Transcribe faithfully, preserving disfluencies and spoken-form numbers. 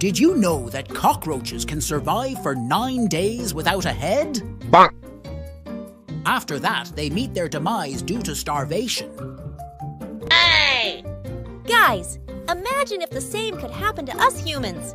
Did you know that cockroaches can survive for nine days without a head? Bonk. After that, they meet their demise due to starvation. Hey! Guys, imagine if the same could happen to us humans.